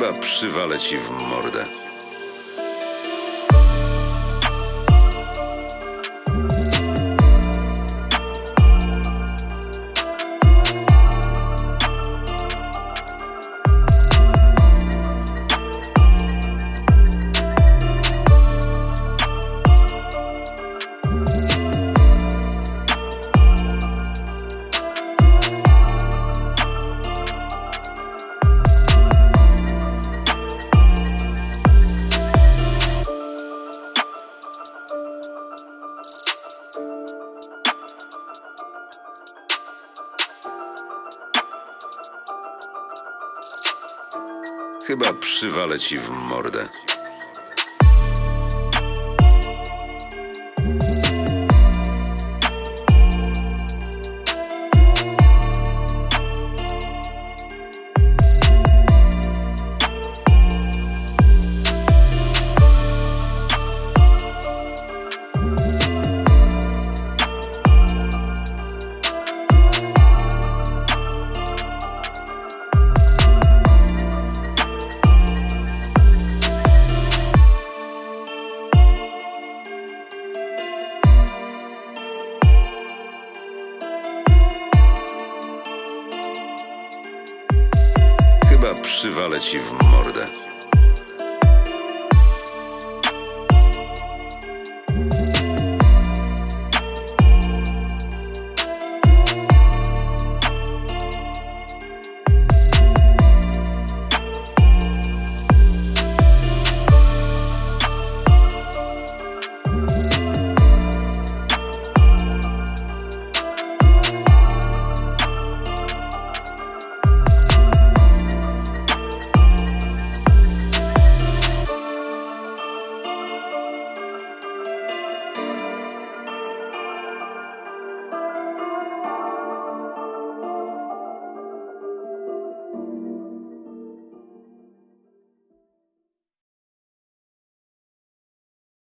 chyba przywalę ci w mordę. Chyba przywalę ci w mordę. Chyba przywalę ci w mordę.